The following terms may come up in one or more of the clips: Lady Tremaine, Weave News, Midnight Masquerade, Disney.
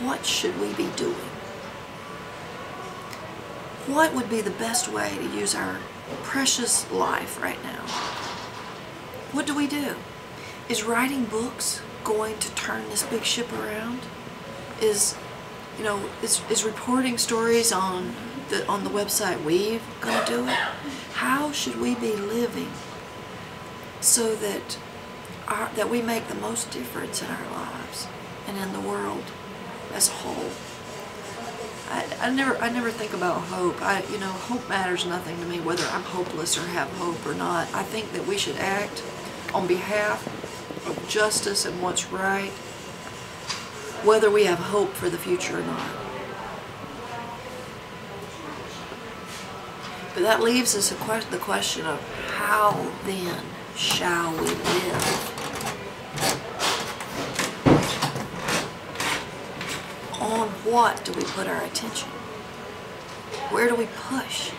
what should we be doing? What would be the best way to use our precious life right now? What do we do? Is writing books going to turn this big ship around? Is reporting stories on the website Weave going to do it? How should we be living so that that we make the most difference in our lives and in the world as a whole? I never think about hope. Hope matters nothing to me, whether I'm hopeless or have hope or not. I think that we should act on behalf of justice and what's right, whether we have hope for the future or not. But that leaves us the question of how then shall we live? On what do we put our attention? Where do we push?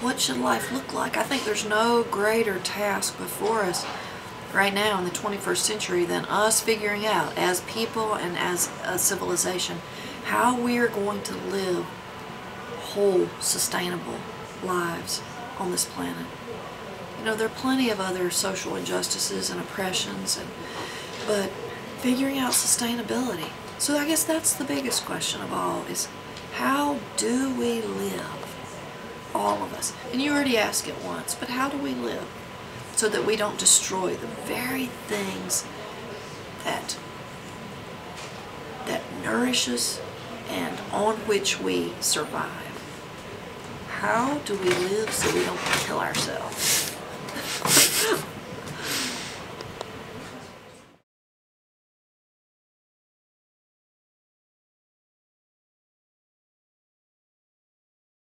What should life look like? I think there's no greater task before us right now in the 21st century than us figuring out, as people and as a civilization, how we are going to live whole, sustainable lives on this planet. There are plenty of other social injustices and oppressions, but figuring out sustainability. So I guess that's the biggest question of all, is how do we live, all of us? And you already asked it once, but how do we live so that we don't destroy the very things that nourish us and on which we survive? How do we live so we don't kill ourselves?